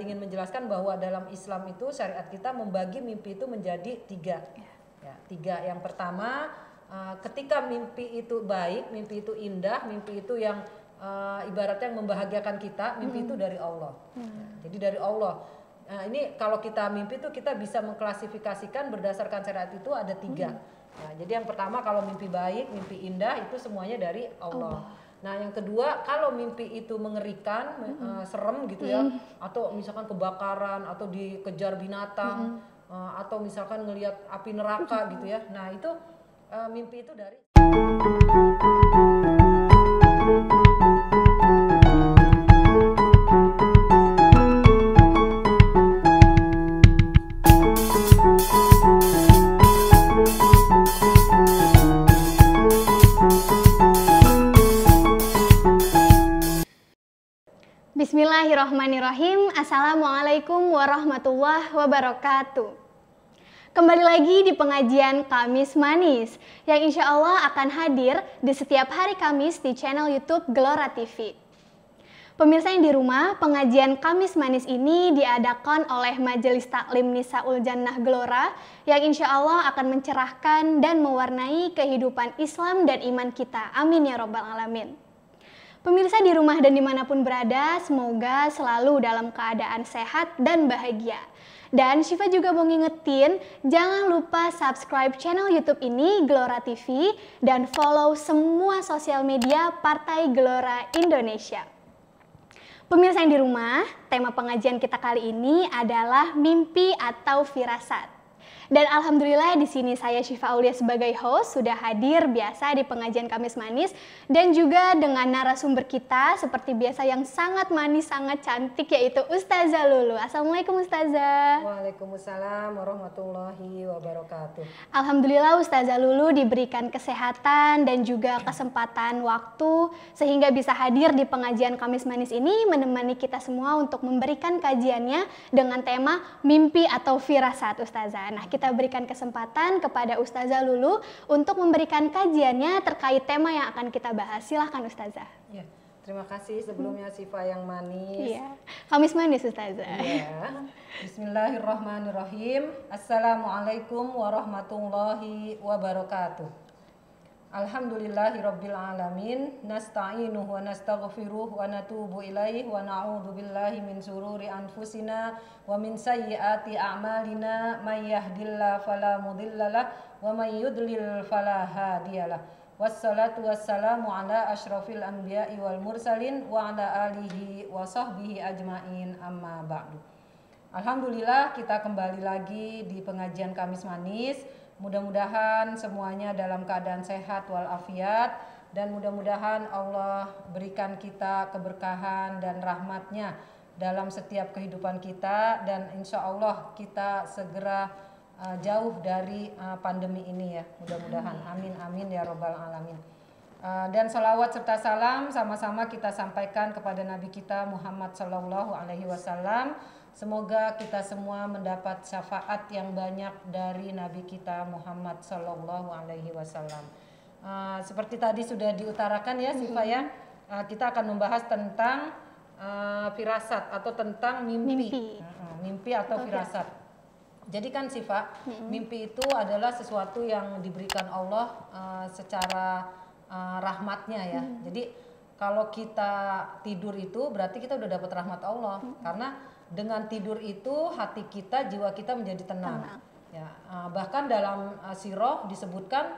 ingin menjelaskan bahwa dalam Islam itu syariat kita membagi mimpi itu menjadi tiga. Ya, tiga. Yang pertama, ketika mimpi itu baik, mimpi itu indah, mimpi itu yang ibaratnya membahagiakan kita, mimpi itu dari Allah. Ya, jadi dari Allah. Nah, ini kalau kita mimpi itu kita bisa mengklasifikasikan berdasarkan syariat itu ada tiga. Nah, jadi yang pertama kalau mimpi baik, mimpi indah itu semuanya dari Allah. Nah, yang kedua, kalau mimpi itu mengerikan, serem gitu ya, atau misalkan kebakaran, atau dikejar binatang, atau misalkan ngelihat api neraka gitu ya. Nah, itu mimpi itu dari... Bismillahirrahmanirrahim. Assalamualaikum warahmatullahi wabarakatuh. Kembali lagi di pengajian Kamis Manis yang insya Allah akan hadir di setiap hari Kamis di channel YouTube Gelora TV. Pemirsa yang di rumah, pengajian Kamis Manis ini diadakan oleh Majelis Taklim Nisaul Jannah Gelora yang insya Allah akan mencerahkan dan mewarnai kehidupan Islam dan iman kita. Amin ya Rabbal Alamin. Pemirsa di rumah dan dimanapun berada, semoga selalu dalam keadaan sehat dan bahagia. Dan Syifa juga mau ngingetin, jangan lupa subscribe channel YouTube ini, Gelora TV, dan follow semua sosial media Partai Gelora Indonesia. Pemirsa yang di rumah, tema pengajian kita kali ini adalah mimpi atau firasat. Dan alhamdulillah di sini saya Syifa Aulia sebagai host sudah hadir biasa di pengajian Kamis Manis dan juga dengan narasumber kita seperti biasa yang sangat manis, sangat cantik yaitu Ustazah Lulu. Assalamualaikum Ustazah. Waalaikumsalam warahmatullahi wabarakatuh. Alhamdulillah Ustazah Lulu diberikan kesehatan dan juga kesempatan waktu sehingga bisa hadir di pengajian Kamis Manis ini menemani kita semua untuk memberikan kajiannya dengan tema mimpi atau firasat Ustazah. Nah, kita berikan kesempatan kepada Ustazah Lulu untuk memberikan kajiannya terkait tema yang akan kita bahas. Silahkan Ustazah. Ya, terima kasih sebelumnya Syifa yang manis. Iya, Kamis Manis Ustazah. Ya. Bismillahirrahmanirrahim. Assalamualaikum warahmatullahi wabarakatuh. Alhamdulillahirrabbilalamin. Nasta'inuh wa nastaghfiruh wa natubu ilaih wa na'udhu billahi min sururi anfusina wa min sayyiati a'malina man yahdillah falamudillalah wa man yudlil falahadiyalah. Wassalatu wassalamu ala ashrafil anbiya'i wal mursalin wa ala alihi wa sahbihi ajma'in amma ba'du. Alhamdulillah kita kembali lagi di pengajian Kamis Manis. Mudah-mudahan semuanya dalam keadaan sehat walafiat dan mudah-mudahan Allah berikan kita keberkahan dan rahmatnya dalam setiap kehidupan kita dan insya Allah kita segera jauh dari pandemi ini ya, mudah-mudahan. Amin, amin ya Rabbal Alamin. Dan sholawat serta salam sama-sama kita sampaikan kepada Nabi kita Muhammad Shallallahu Alaihi Wasallam. Semoga kita semua mendapat syafaat yang banyak dari Nabi kita Muhammad Shallallahu Alaihi Wasallam. Seperti tadi sudah diutarakan ya Syifa ya, kita akan membahas tentang firasat atau tentang mimpi, mimpi atau firasat. Jadi kan Syifa, mimpi itu adalah sesuatu yang diberikan Allah secara rahmatnya ya. Jadi kalau kita tidur itu berarti kita udah dapat rahmat Allah karena dengan tidur itu hati kita, jiwa kita menjadi tenang. Ya, bahkan dalam siroh disebutkan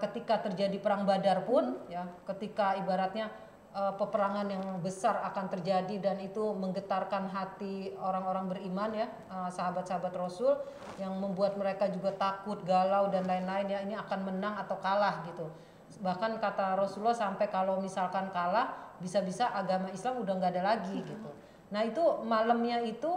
ketika terjadi perang Badar pun, ya, ketika ibaratnya peperangan yang besar akan terjadi dan itu menggetarkan hati orang-orang beriman ya, sahabat-sahabat Rasul yang membuat mereka juga takut, galau dan lain-lain ya, ini akan menang atau kalah gitu. Bahkan kata Rasulullah sampai kalau misalkan kalah, bisa-bisa agama Islam udah nggak ada lagi gitu. Nah itu malamnya itu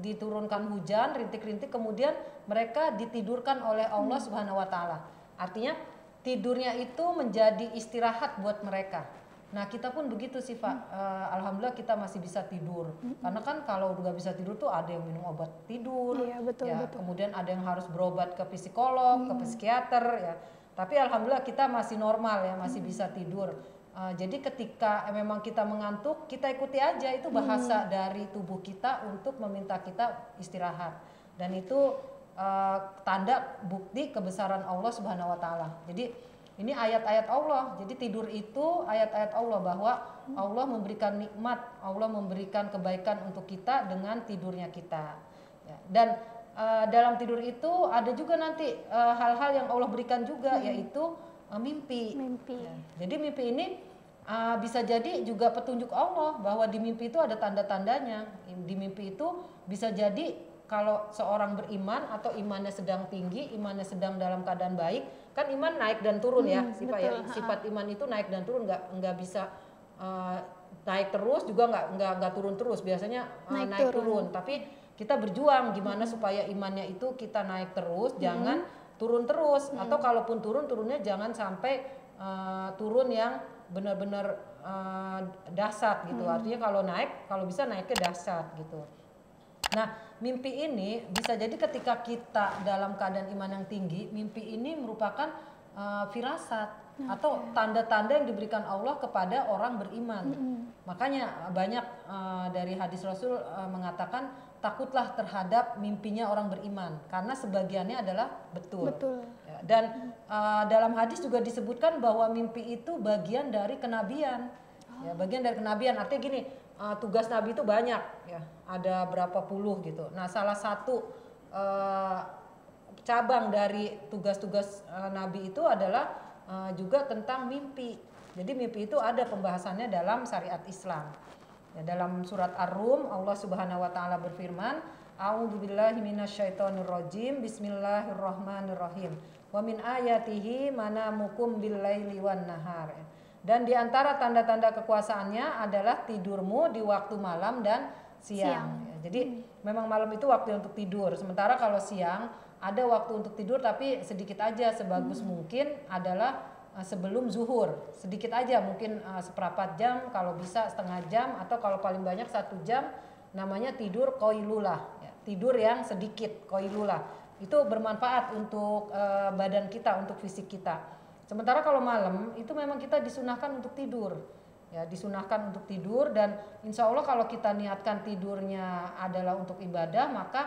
diturunkan hujan rintik-rintik kemudian mereka ditidurkan oleh Allah Subhanahu wa Ta'ala. Artinya tidurnya itu menjadi istirahat buat mereka. Nah kita pun begitu Syifa, alhamdulillah kita masih bisa tidur. Karena kan kalau nggak bisa tidur tuh ada yang minum obat tidur, iya, betul, ya, betul. Kemudian ada yang harus berobat ke psikolog, ke psikiater ya. Tapi alhamdulillah kita masih normal ya, masih bisa tidur. Jadi ketika memang kita mengantuk, kita ikuti aja itu bahasa dari tubuh kita untuk meminta kita istirahat. Dan itu tanda bukti kebesaran Allah Subhanahu wa Ta'ala. Jadi ini ayat-ayat Allah. Jadi tidur itu ayat-ayat Allah bahwa Allah memberikan nikmat, Allah memberikan kebaikan untuk kita dengan tidurnya kita. Ya. Dan dalam tidur itu ada juga nanti hal-hal yang Allah berikan juga, yaitu mimpi. Ya. Jadi mimpi ini bisa jadi juga petunjuk Allah bahwa di mimpi itu ada tanda-tandanya. Di mimpi itu bisa jadi kalau seorang beriman atau imannya sedang tinggi, imannya sedang dalam keadaan baik, kan iman naik dan turun ya, sifat, ya, sifat iman itu naik dan turun, nggak bisa naik terus juga nggak turun terus, biasanya naik turun. Tapi kita berjuang gimana supaya imannya itu kita naik terus, jangan turun terus, atau kalaupun turunnya jangan sampai turun yang benar-benar dasar gitu. Artinya kalau naik, kalau bisa naik ke dasar gitu. Nah, mimpi ini bisa jadi ketika kita dalam keadaan iman yang tinggi, mimpi ini merupakan firasat atau tanda-tanda yang diberikan Allah kepada orang beriman. Makanya banyak dari hadis Rasul mengatakan takutlah terhadap mimpinya orang beriman karena sebagiannya adalah betul. Ya, dan dalam hadis juga disebutkan bahwa mimpi itu bagian dari kenabian. Ya, bagian dari kenabian artinya gini, tugas nabi itu banyak ya, ada berapa puluh gitu. Nah, salah satu cabang dari tugas-tugas nabi itu adalah juga tentang mimpi. Jadi mimpi itu ada pembahasannya dalam syariat Islam. Ya, dalam surat Ar-Rum Allah Subhanahu wa Ta'ala berfirman, "A'udzubillahi minasyaitonirrajim, bismillahirrahmanirrahim. Wa min ayatihi manamukum billaili wan nahar." Dan di antara tanda-tanda kekuasaannya adalah tidurmu di waktu malam dan siang. Ya, jadi memang malam itu waktu untuk tidur. Sementara kalau siang ada waktu untuk tidur tapi sedikit aja, sebagus mungkin adalah sebelum zuhur. Sedikit aja, mungkin seperempat jam, kalau bisa setengah jam, atau kalau paling banyak 1 jam, namanya tidur qoilulah. Ya, tidur yang sedikit, qoilulah. Itu bermanfaat untuk badan kita, untuk fisik kita. Sementara kalau malam itu memang kita disunahkan untuk tidur, ya, disunahkan untuk tidur, dan insya Allah kalau kita niatkan tidurnya adalah untuk ibadah, maka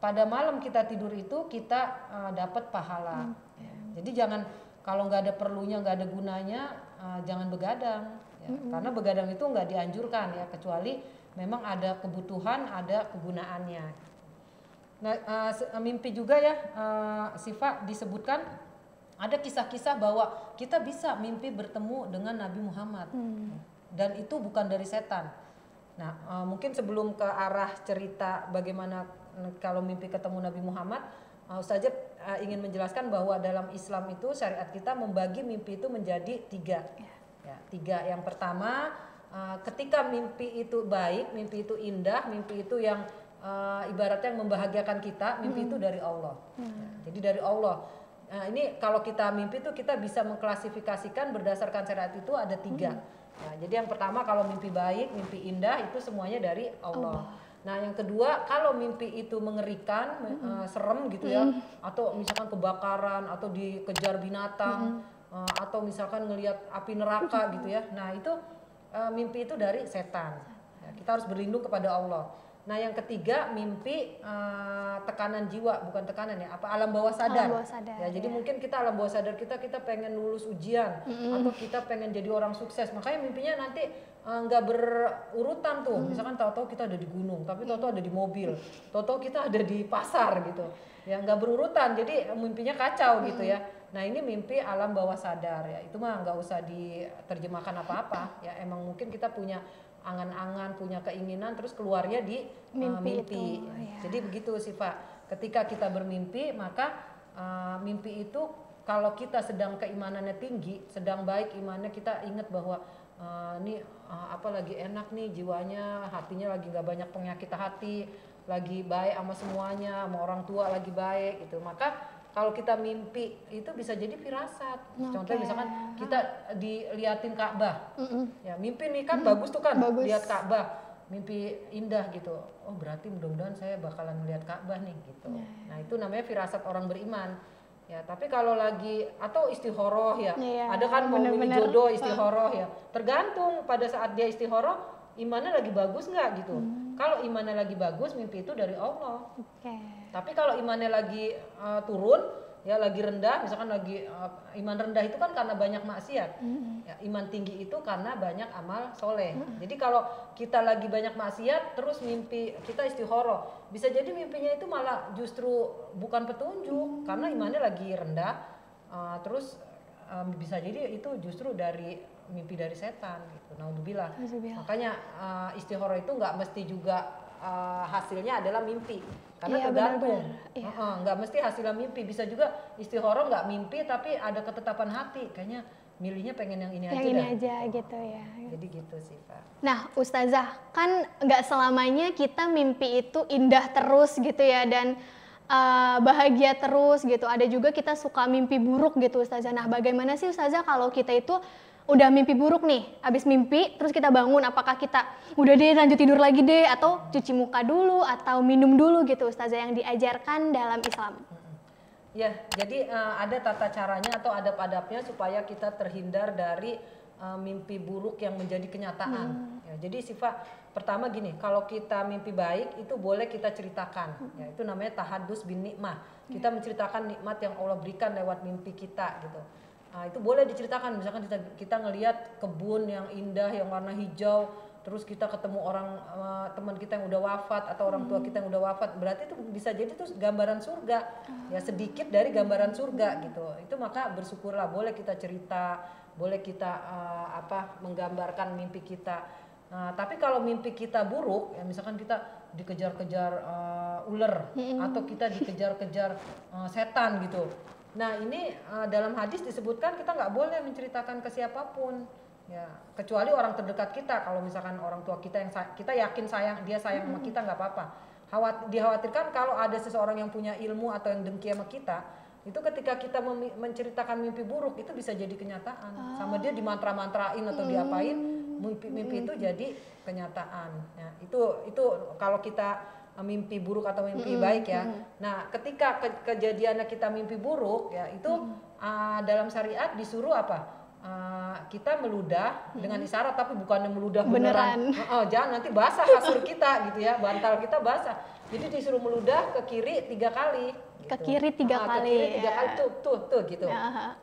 pada malam kita tidur itu kita dapat pahala. Jadi jangan, kalau nggak ada perlunya, nggak ada gunanya, jangan begadang, ya. Karena begadang itu nggak dianjurkan ya, kecuali memang ada kebutuhan, ada kegunaannya. Nah, mimpi juga ya, Syifa, disebutkan. Ada kisah-kisah bahwa kita bisa mimpi bertemu dengan Nabi Muhammad dan itu bukan dari setan. Nah, mungkin sebelum ke arah cerita bagaimana kalau mimpi ketemu Nabi Muhammad, Ustazah ingin menjelaskan bahwa dalam Islam itu syariat kita membagi mimpi itu menjadi 3. Ya, 3. Yang pertama, ketika mimpi itu baik, mimpi itu indah, mimpi itu yang ibaratnya membahagiakan kita, mimpi itu dari Allah. Ya, jadi dari Allah. Nah, ini kalau kita mimpi itu kita bisa mengklasifikasikan berdasarkan syariat itu ada 3. Nah, jadi yang pertama kalau mimpi baik, mimpi indah itu semuanya dari Allah. Nah, yang kedua kalau mimpi itu mengerikan, serem gitu ya, atau misalkan kebakaran atau dikejar binatang, atau misalkan ngelihat api neraka gitu ya. Nah, itu mimpi itu dari setan. Ya, kita harus berlindung kepada Allah. Nah, yang ketiga mimpi tekanan jiwa, bukan tekanan ya, apa, alam bawah sadar. Alam bawah sadar ya, jadi mungkin kita alam bawah sadar kita pengen lulus ujian atau kita pengen jadi orang sukses, makanya mimpinya nanti nggak berurutan tuh. Misalkan tahu-tahu kita ada di gunung, tapi tahu-tahu ada di mobil, tahu-tahu kita ada di pasar gitu. Ya, nggak berurutan, jadi mimpinya kacau gitu ya. Nah, ini mimpi alam bawah sadar ya. Itu mah nggak usah diterjemahkan apa-apa ya. Emang mungkin kita punya angan-angan, punya keinginan, terus keluarnya di mimpi. Itu, ya. Jadi begitu sih Pak, ketika kita bermimpi maka mimpi itu kalau kita sedang keimanannya tinggi, sedang baik imannya, kita ingat bahwa ini apa, lagi enak nih jiwanya, hatinya lagi nggak banyak penyakit hati, lagi baik sama semuanya, sama orang tua lagi baik gitu. Maka kalau kita mimpi itu bisa jadi firasat. Contohnya misalkan kita diliatin Ka'bah, ya mimpi nih kan bagus tuh kan, lihat Ka'bah, mimpi indah gitu. Oh, berarti mudah-mudahan saya bakalan melihat Ka'bah nih gitu. Nah, itu namanya firasat orang beriman. Ya, tapi kalau lagi atau istihoroh ya, iya, ada kan mau milih jodoh istihoroh ya. Tergantung pada saat dia istihoroh, imannya lagi bagus nggak gitu. Kalau imannya lagi bagus, mimpi itu dari Allah. Okay. Tapi kalau imannya lagi turun, ya lagi rendah, misalkan lagi iman rendah itu kan karena banyak maksiat. Ya, iman tinggi itu karena banyak amal soleh. Jadi kalau kita lagi banyak maksiat, terus mimpi kita istihoroh, bisa jadi mimpinya itu malah justru bukan petunjuk, karena imannya lagi rendah, terus bisa jadi itu justru dari mimpi dari setan gitu. Naudzubillah. Makanya istihoroh itu nggak mesti juga hasilnya adalah mimpi, karena iya, tergantung, nggak mesti hasilnya mimpi, bisa juga istihoroh nggak mimpi tapi ada ketetapan hati, kayaknya milihnya pengen yang ini aja. Yang ini aja gitu ya. Jadi gitu sih Pak. Nah Ustazah, kan nggak selamanya kita mimpi itu indah terus gitu ya dan bahagia terus gitu. Ada juga kita suka mimpi buruk gitu Ustazah. Nah bagaimana sih Ustazah kalau kita itu udah mimpi buruk nih, abis mimpi terus kita bangun, apakah kita udah deh lanjut tidur lagi deh, atau cuci muka dulu, atau minum dulu gitu Ustazah yang diajarkan dalam Islam? Ya, jadi ada tata caranya atau adab-adabnya supaya kita terhindar dari mimpi buruk yang menjadi kenyataan. Ya, jadi Syifa, pertama gini, kalau kita mimpi baik itu boleh kita ceritakan, ya, itu namanya tahadus bin nikmah. Kita menceritakan nikmat yang Allah berikan lewat mimpi kita gitu. Nah, itu boleh diceritakan, misalkan kita ngelihat kebun yang indah, yang warna hijau, terus kita ketemu orang teman kita yang udah wafat atau orang tua kita yang udah wafat, berarti itu bisa jadi itu gambaran surga, ya sedikit dari gambaran surga gitu. Itu maka bersyukurlah, boleh kita cerita, boleh kita menggambarkan mimpi kita. Nah, tapi kalau mimpi kita buruk, ya misalkan kita dikejar-kejar ular atau kita dikejar-kejar setan gitu. Nah ini dalam hadis disebutkan kita nggak boleh menceritakan ke siapapun ya, kecuali orang terdekat kita. Kalau misalkan orang tua kita yang kita yakin dia sayang sama kita, nggak apa-apa. Dikhawatirkan kalau ada seseorang yang punya ilmu atau yang dengki sama kita, itu ketika kita menceritakan mimpi buruk itu bisa jadi kenyataan, sama dia dimantra-mantrain atau diapain, mimpi itu jadi kenyataan. Nah, itu kalau kita mimpi buruk atau mimpi baik ya. Nah, ketika kejadiannya kita mimpi buruk ya, itu dalam syariat disuruh apa? Kita meludah dengan isyarat, tapi bukannya meludah beneran. Jangan nanti basah kasur kita gitu ya, bantal kita basah. Jadi disuruh meludah ke kiri 3 kali. Gitu. Ke kiri 3 kali. Ke kiri 3 kali tuh gitu.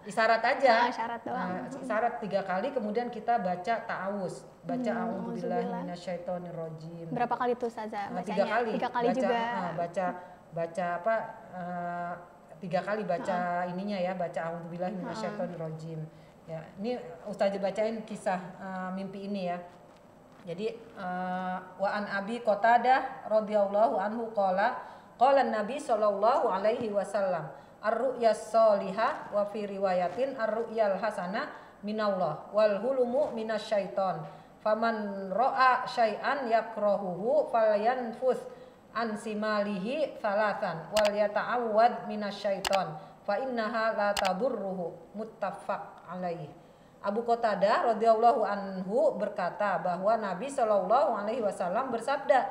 Isyarat aja. Isyarat doang. Isyarat 3 kali, kemudian kita baca ta'awuz. Baca a'udzubillahi minasyaitonirrajim. Berapa kali tuh Ustazah bacanya? 3 kali. 3 kali baca, juga. Baca 3 kali baca ininya ya, baca a'udzubillahi minasyaitonirrajim. Ya, ini Ustazah bacain kisah mimpi ini ya. Jadi wa an Abi Qatadah radhiyallahu anhu qala qala Nabi sallallahu alaihi wasallam ar-ru'ya sholihah wa fi riwayatin ar-ru'yal hasanah minallah wal hulumu minasyaiton faman ra'a syai'an yakrahuhu falyanfus an simalihi salatan wal yata'awwad minasyaiton fa innaha la tadurruhu muttafaq alaihi. Abu Qatadah radhiyallahu anhu berkata bahwa Nabi sallallahu alaihi wasallam bersabda,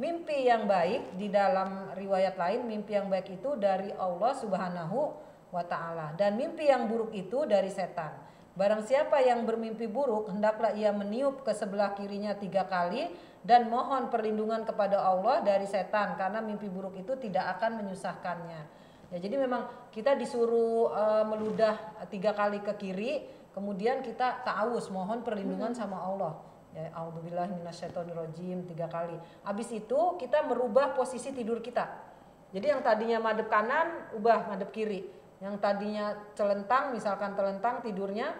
mimpi yang baik, di dalam riwayat lain mimpi yang baik itu dari Allah Subhanahu wa ta'ala, dan mimpi yang buruk itu dari setan. Barang siapa yang bermimpi buruk, hendaklah ia meniup ke sebelah kirinya 3 kali dan mohon perlindungan kepada Allah dari setan, karena mimpi buruk itu tidak akan menyusahkannya. Ya, jadi memang kita disuruh meludah 3 kali ke kiri, kemudian kita ta'awuz, mohon perlindungan sama Allah. Ya, a'udzubillahi minasyaitonirrajim 3 kali. Habis itu kita merubah posisi tidur kita. Jadi yang tadinya madep kanan, ubah madep kiri. Yang tadinya celentang, misalkan telentang tidurnya,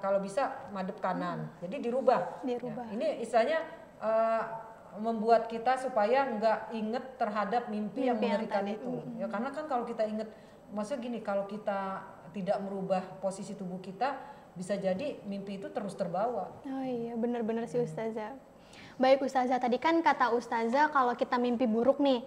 kalau bisa madep kanan. Jadi dirubah. Ya, ini istilahnya membuat kita supaya nggak inget terhadap mimpi yang mengerikan itu. Ya, karena kan kalau kita inget, maksudnya gini, kalau kita tidak merubah posisi tubuh kita, bisa jadi mimpi itu terus terbawa. Oh iya, benar-benar sih Ustazah. Baik Ustazah, tadi kan kata Ustazah kalau kita mimpi buruk nih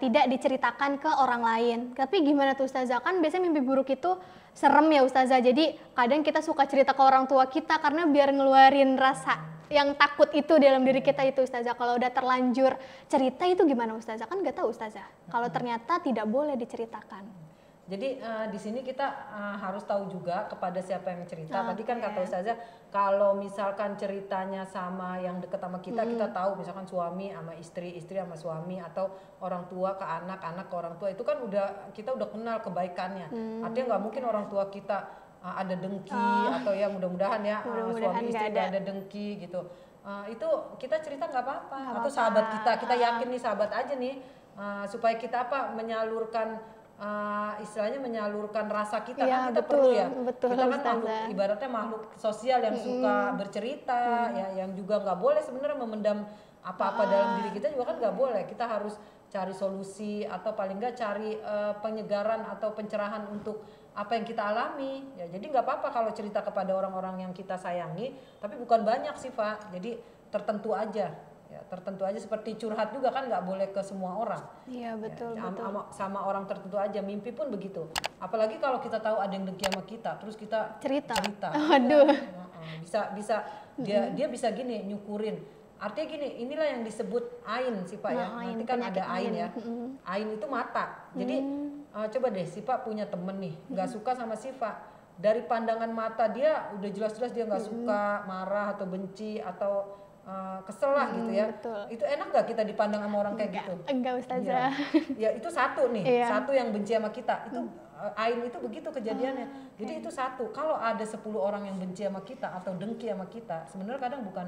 tidak diceritakan ke orang lain. Tapi gimana tuh Ustazah? Kan biasanya mimpi buruk itu serem ya Ustazah. Jadi kadang kita suka cerita ke orang tua kita karena biar ngeluarin rasa yang takut itu dalam diri kita itu Ustazah. Kalau udah terlanjur cerita itu gimana Ustazah? Kan nggak tahu Ustazah. Kalau ternyata tidak boleh diceritakan. Jadi di sini kita harus tahu juga kepada siapa yang cerita. Okay. Tadi kan kata Ustazah, kalau misalkan ceritanya sama yang deket sama kita, kita tahu misalkan suami sama istri, istri sama suami, atau orang tua ke anak, anak ke orang tua, itu kan udah kita udah kenal kebaikannya. Artinya nggak mungkin orang tua kita ada dengki atau ya mudah-mudahan ya suami istri nggak ada dengki gitu. Itu kita cerita nggak apa-apa. Atau sahabat kita, kita yakin nih sahabat aja nih supaya kita apa menyalurkan. Istilahnya menyalurkan rasa kita ya, kan kita betul, perlu ya betul, kita kan makhluk, ibaratnya makhluk sosial yang suka bercerita ya, yang juga nggak boleh sebenarnya memendam apa-apa dalam diri kita juga kan nggak boleh. Kita harus cari solusi atau paling nggak cari penyegaran atau pencerahan untuk apa yang kita alami ya. Jadi nggak apa-apa kalau cerita kepada orang-orang yang kita sayangi, tapi bukan banyak sih Pak, jadi tertentu aja. Ya, tertentu aja, seperti curhat juga kan nggak boleh ke semua orang. Iya betul, ya, betul. Sama orang tertentu aja, mimpi pun begitu. Apalagi kalau kita tahu ada yang dengki sama kita, terus kita cerita. Aduh. Bisa dia bisa gini nyukurin. Artinya gini, inilah yang disebut ain sih Pak ya. Ain, nanti kan ada ain ya. Ain itu mata. Jadi coba deh Sipa punya temen nih nggak suka sama Sipa. Dari pandangan mata dia udah jelas-jelas dia nggak suka, marah atau benci atau kesel lah gitu ya. Betul. Itu enak gak kita dipandang sama orang kayak gitu? Enggak Ustazah. Ya itu satu nih, satu yang benci sama kita. Itu ain itu begitu kejadiannya. Jadi itu satu. Kalau ada 10 orang yang benci sama kita atau dengki sama kita, sebenarnya kadang bukan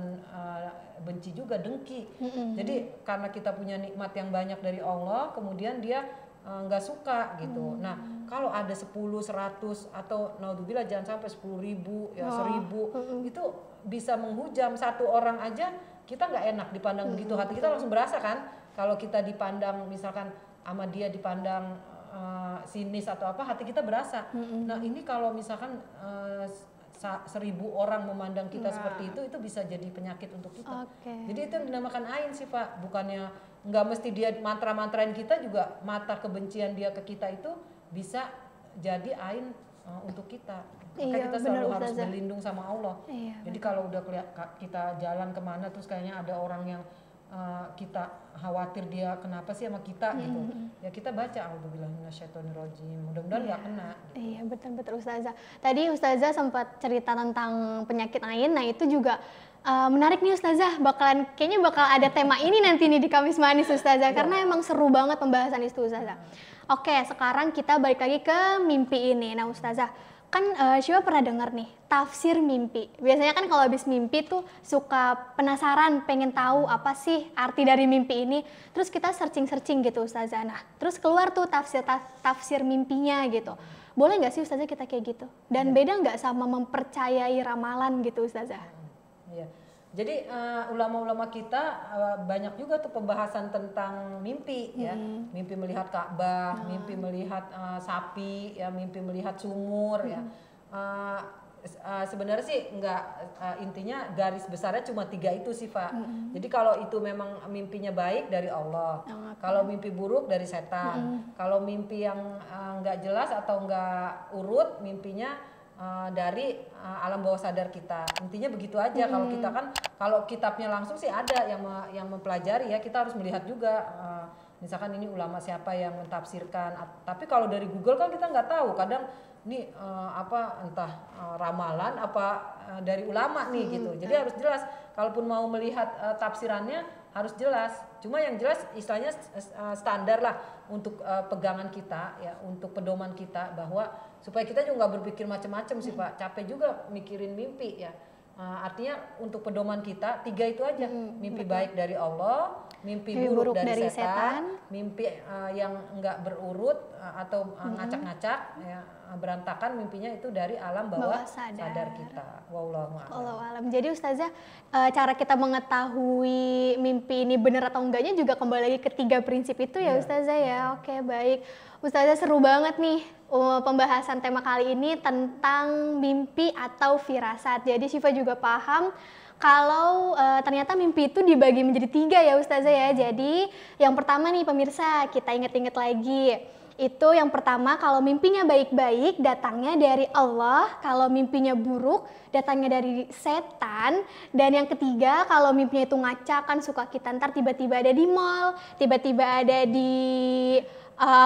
benci juga, dengki. Jadi karena kita punya nikmat yang banyak dari Allah, kemudian dia nggak suka gitu. Nah kalau ada 10, 100 atau naudzubillah jangan sampai 10.000 ya 1.000 itu bisa menghujam satu orang aja kita nggak enak dipandang begitu. Hati kita langsung berasa kan kalau kita dipandang misalkan sama dia dipandang sinis atau apa, hati kita berasa. Nah ini kalau misalkan 1.000 orang memandang kita seperti itu bisa jadi penyakit untuk kita. Jadi itu yang dinamakan ain sih Pak. Bukannya nggak mesti dia mantra-mantrain kita, juga mata kebencian dia ke kita itu bisa jadi ain untuk kita. Maka kita selalu harus berlindung sama Allah. Jadi kalau udah kita jalan kemana terus kayaknya ada orang yang kita khawatir dia kenapa sih sama kita gitu. Ya kita baca A'udzubillahi minasyaitonirrajim. Mudah-mudahan nggak kena. Gitu. Iya betul-betul Ustazah. Tadi Ustazah sempat cerita tentang penyakit ain. Nah itu juga menarik nih Ustazah, bakalan kayaknya bakal ada tema ini nanti nih di Kamis Manis Ustazah karena emang seru banget pembahasan itu Ustazah. Oke, sekarang kita balik lagi ke mimpi ini. Nah Ustazah, kan Syifa pernah dengar nih tafsir mimpi. Biasanya kan kalau habis mimpi tuh suka penasaran, pengen tahu apa sih arti dari mimpi ini. Terus kita searching-searching gitu Ustazah. Nah, terus keluar tuh tafsir mimpinya gitu. Boleh nggak sih Ustazah kita kayak gitu? Dan beda nggak sama mempercayai ramalan gitu Ustazah? Ya. Jadi ulama-ulama kita banyak juga tuh pembahasan tentang mimpi ya, mimpi melihat Ka'bah, mimpi melihat sapi, ya, mimpi melihat sumur ya. Sebenarnya sih nggak, intinya garis besarnya cuma 3 itu sih Pak. Jadi kalau itu memang mimpinya baik dari Allah, kalau mimpi buruk dari setan, kalau mimpi yang nggak jelas atau nggak urut mimpinya dari alam bawah sadar kita. Intinya begitu aja. Kalau kita kan, kalau kitabnya langsung sih ada yang mempelajari ya, kita harus melihat juga misalkan ini ulama siapa yang mentafsirkan. Tapi kalau dari Google kan kita nggak tahu, kadang ini ramalan apa dari ulama nih gitu. Jadi harus jelas, kalaupun mau melihat tafsirannya harus jelas. Cuma yang jelas istilahnya standar lah untuk pegangan kita ya, untuk pedoman kita, bahwa supaya kita juga nggak berpikir macam-macam sih Pak. Capek juga mikirin mimpi ya. Artinya untuk pedoman kita 3 itu aja, mimpi baik dari Allah, mimpi buruk dari setan, mimpi yang nggak berurut atau ngacak-ngacak ya, berantakan mimpinya itu dari alam bawah sadar kita. Wallahu a'lam. Jadi Ustazah, cara kita mengetahui mimpi ini benar atau enggaknya juga kembali lagi ke 3 prinsip itu ya Ustazah ya. Oke, baik. Ustazah, seru banget nih pembahasan tema kali ini tentang mimpi atau firasat. Jadi Syifa juga paham kalau ternyata mimpi itu dibagi menjadi 3 ya Ustazah ya. Jadi yang pertama nih pemirsa, kita inget-inget lagi. Itu yang pertama, kalau mimpinya baik-baik datangnya dari Allah, kalau mimpinya buruk datangnya dari setan, dan yang ketiga kalau mimpinya itu ngacak, kan suka kita ntar tiba-tiba ada di mall, tiba-tiba ada di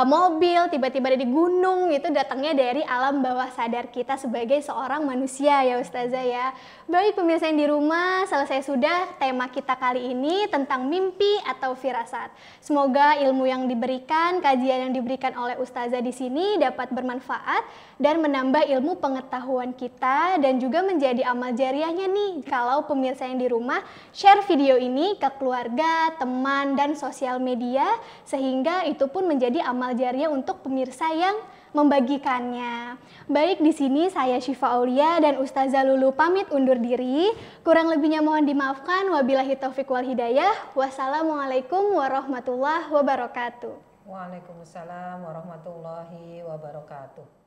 mobil, tiba-tiba ada di gunung, itu datangnya dari alam bawah sadar kita sebagai seorang manusia ya Ustazah ya. Baik pemirsa yang di rumah, selesai sudah tema kita kali ini tentang mimpi atau firasat. Semoga ilmu yang diberikan, kajian yang diberikan oleh Ustazah di sini dapat bermanfaat dan menambah ilmu pengetahuan kita dan juga menjadi amal jariahnya nih. Kalau pemirsa yang di rumah share video ini ke keluarga, teman, dan sosial media sehingga itu pun menjadi amal jariah untuk pemirsa yang membagikannya. Baik, di sini saya Syifa Aulia dan Ustazah Lulu pamit undur diri. Kurang lebihnya mohon dimaafkan. Wabillahi taufiq wal hidayah. Wassalamualaikum warahmatullahi wabarakatuh. Waalaikumsalam warahmatullahi wabarakatuh.